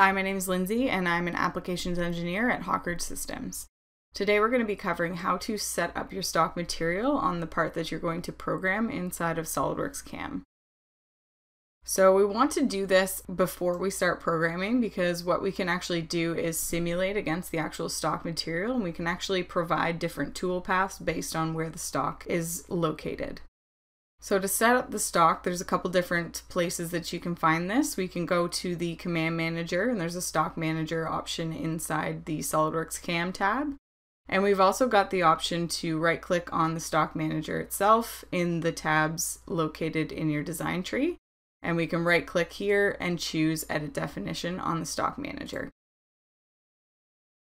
Hi, my name is Lindsay and I'm an Applications Engineer at Hawk Ridge Systems. Today we're going to be covering how to set up your stock material on the part that you're going to program inside of SOLIDWORKS CAM. So we want to do this before we start programming because what we can actually do is simulate against the actual stock material, and we can actually provide different tool paths based on where the stock is located. So to set up the stock, there's a couple different places that you can find this. We can go to the Command Manager, and there's a Stock Manager option inside the SOLIDWORKS CAM tab. And we've also got the option to right-click on the Stock Manager itself in the tabs located in your design tree. And we can right-click here and choose Edit Definition on the Stock Manager.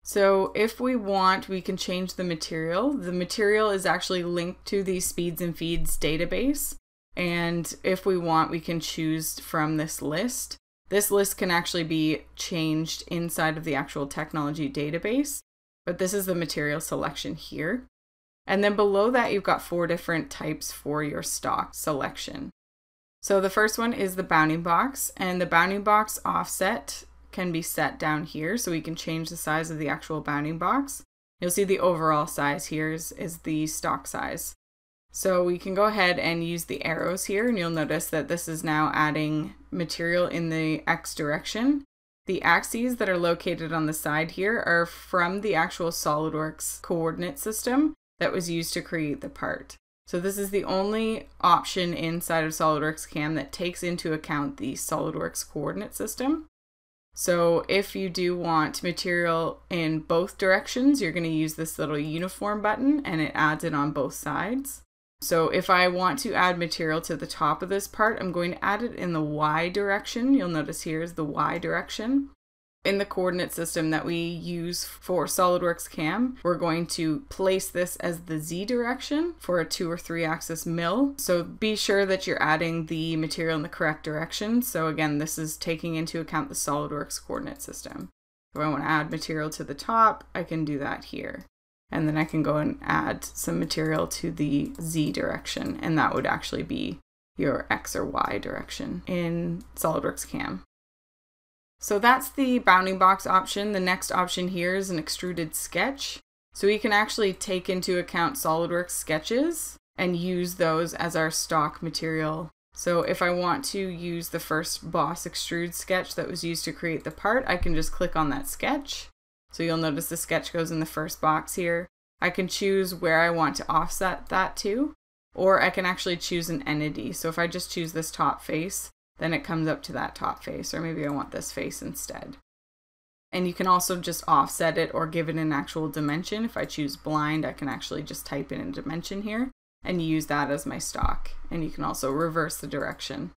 So if we want, we can change the material. The material is actually linked to the Speeds and Feeds database. And if we want, we can choose from this list. This list can actually be changed inside of the actual technology database, but this is the material selection here. And then below that, you've got four different types for your stock selection. So the first one is the bounding box, and the bounding box offset can be set down here, so we can change the size of the actual bounding box. You'll see the overall size here is the stock size. So we can go ahead and use the arrows here, and you'll notice that this is now adding material in the X direction. The axes that are located on the side here are from the actual SOLIDWORKS coordinate system that was used to create the part. So this is the only option inside of SOLIDWORKS CAM that takes into account the SOLIDWORKS coordinate system. So if you do want material in both directions, you're going to use this little uniform button and it adds it on both sides. So if I want to add material to the top of this part, I'm going to add it in the Y direction. You'll notice here is the Y direction. In the coordinate system that we use for SOLIDWORKS CAM, we're going to place this as the Z direction for a 2- or 3-axis mill. So be sure that you're adding the material in the correct direction. So again, this is taking into account the SOLIDWORKS coordinate system. If I want to add material to the top, I can do that here. And then I can go and add some material to the Z direction, and that would actually be your X or Y direction in SOLIDWORKS CAM. So that's the bounding box option. The next option here is an extruded sketch. So we can actually take into account SOLIDWORKS sketches and use those as our stock material. So if I want to use the first boss extrude sketch that was used to create the part, I can just click on that sketch. So you'll notice the sketch goes in the first box here. I can choose where I want to offset that to, or I can actually choose an entity. So if I just choose this top face, then it comes up to that top face, or maybe I want this face instead. And you can also just offset it or give it an actual dimension. If I choose blind, I can actually just type in a dimension here and use that as my stock. And you can also reverse the direction.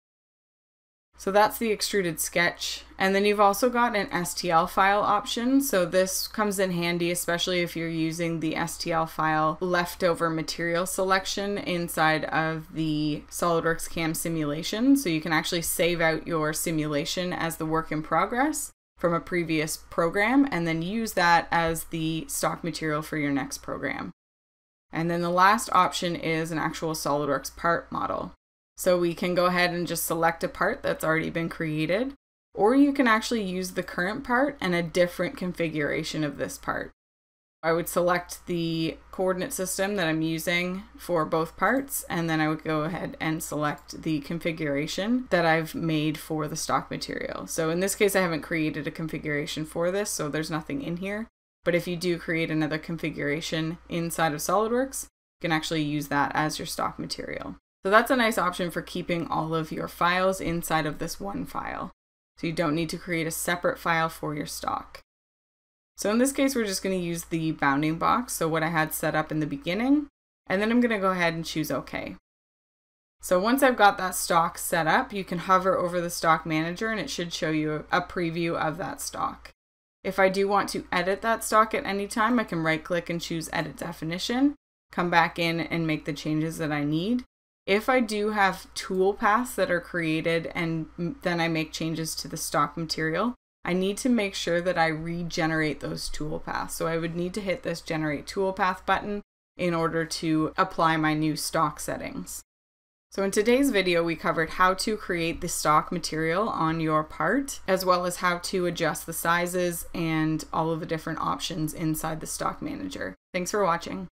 So that's the extruded sketch. And then you've also got an STL file option. So this comes in handy, especially if you're using the STL file leftover material selection inside of the SOLIDWORKS CAM simulation. So you can actually save out your simulation as the work in progress from a previous program and then use that as the stock material for your next program. And then the last option is an actual SOLIDWORKS part model. So we can go ahead and just select a part that's already been created, or you can actually use the current part and a different configuration of this part. I would select the coordinate system that I'm using for both parts, and then I would go ahead and select the configuration that I've made for the stock material. So in this case, I haven't created a configuration for this, so there's nothing in here. But if you do create another configuration inside of SOLIDWORKS, you can actually use that as your stock material. So that's a nice option for keeping all of your files inside of this one file. So you don't need to create a separate file for your stock. So in this case, we're just going to use the bounding box, so what I had set up in the beginning, and then I'm going to go ahead and choose OK. So once I've got that stock set up, you can hover over the Stock Manager and it should show you a preview of that stock. If I do want to edit that stock at any time, I can right-click and choose Edit Definition, come back in and make the changes that I need. If I do have tool paths that are created and then I make changes to the stock material, I need to make sure that I regenerate those tool paths. So I would need to hit this Generate Toolpath button in order to apply my new stock settings. So in today's video, we covered how to create the stock material on your part, as well as how to adjust the sizes and all of the different options inside the Stock Manager. Thanks for watching.